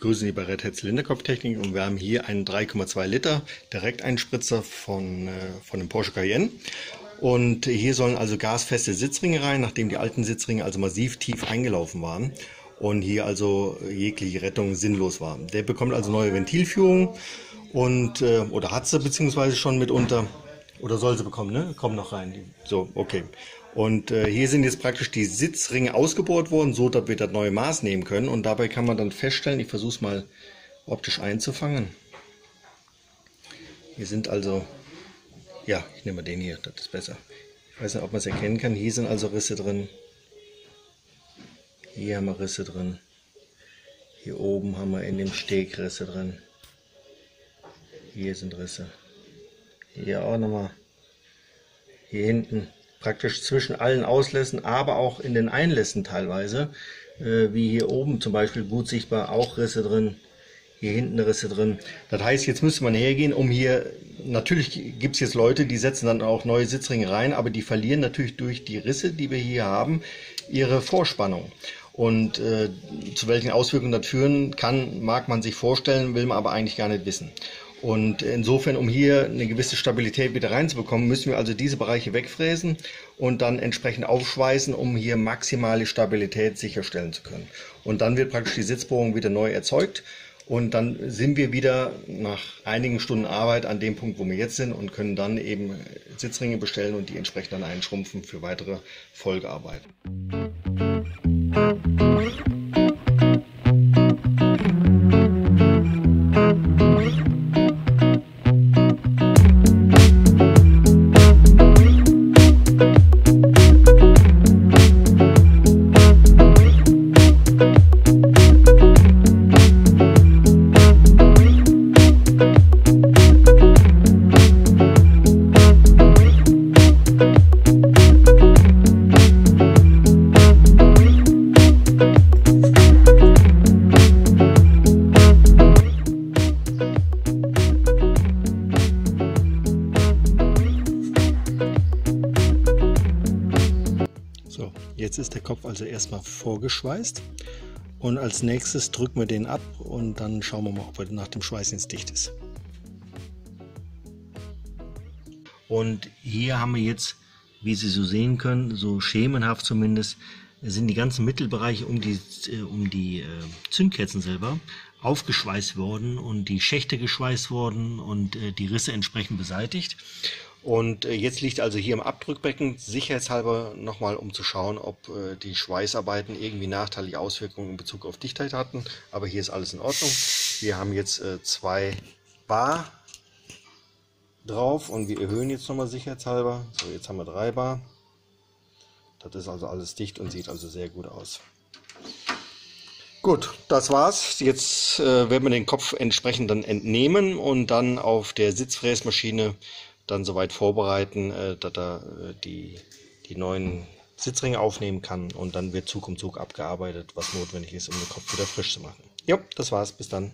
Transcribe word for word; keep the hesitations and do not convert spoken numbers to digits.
begrüßen Sie bei Redhead Zylinderkopftechnik und wir haben hier einen drei Komma zwei Liter Direkteinspritzer von, äh, von dem Porsche Cayenne. Und hier sollen also gasfeste Sitzringe rein, nachdem die alten Sitzringe also massiv tief eingelaufen waren und hier also jegliche Rettung sinnlos war. Der bekommt also neue Ventilführung und, äh, oder hat sie beziehungsweise schon mitunter, oder soll sie bekommen, ne? Kommen noch rein. So, okay. Und äh, hier sind jetzt praktisch die Sitzringe ausgebohrt worden, so dass wir das neue Maß nehmen können. Und dabei kann man dann feststellen, ich versuche es mal optisch einzufangen. Hier sind also, ja, ich nehme mal den hier, das ist besser. Ich weiß nicht, ob man es erkennen kann. Hier sind also Risse drin. Hier haben wir Risse drin. Hier oben haben wir in dem Steg Risse drin. Hier sind Risse. Hier auch nochmal. Hier hinten. Praktisch zwischen allen Auslässen, aber auch in den Einlässen teilweise, äh, wie hier oben zum Beispiel gut sichtbar, auch Risse drin, hier hinten Risse drin. Das heißt, jetzt müsste man hergehen, um hier, natürlich gibt es jetzt Leute, die setzen dann auch neue Sitzringe rein, aber die verlieren natürlich durch die Risse, die wir hier haben, ihre Vorspannung. Und äh, zu welchen Auswirkungen das führen kann, mag man sich vorstellen, will man aber eigentlich gar nicht wissen. Und insofern, um hier eine gewisse Stabilität wieder reinzubekommen, müssen wir also diese Bereiche wegfräsen und dann entsprechend aufschweißen, um hier maximale Stabilität sicherstellen zu können. Und dann wird praktisch die Sitzbohrung wieder neu erzeugt und dann sind wir wieder nach einigen Stunden Arbeit an dem Punkt, wo wir jetzt sind und können dann eben Sitzringe bestellen und die entsprechend dann einschrumpfen für weitere Folgearbeiten. Jetzt ist der Kopf also erstmal vorgeschweißt und als nächstes drücken wir den ab und dann schauen wir mal, ob er nach dem Schweißen jetzt dicht ist. Und hier haben wir jetzt, wie Sie so sehen können, so schemenhaft zumindest, sind die ganzen Mittelbereiche um die, um die Zündkerzen selber aufgeschweißt worden und die Schächte geschweißt worden und die Risse entsprechend beseitigt. Und jetzt liegt also hier im Abdrückbecken, sicherheitshalber nochmal, um zu schauen, ob die Schweißarbeiten irgendwie nachteilige Auswirkungen in Bezug auf Dichtheit hatten. Aber hier ist alles in Ordnung. Wir haben jetzt zwei Bar drauf und wir erhöhen jetzt nochmal sicherheitshalber. So, jetzt haben wir drei Bar. Das ist also alles dicht und sieht also sehr gut aus. Gut, das war's. Jetzt äh, werden wir den Kopf entsprechend dann entnehmen und dann auf der Sitzfräsmaschine dann soweit vorbereiten, äh, dass er äh, die, die neuen Sitzringe aufnehmen kann und dann wird Zug um Zug abgearbeitet, was notwendig ist, um den Kopf wieder frisch zu machen. Jo, das war's. Bis dann.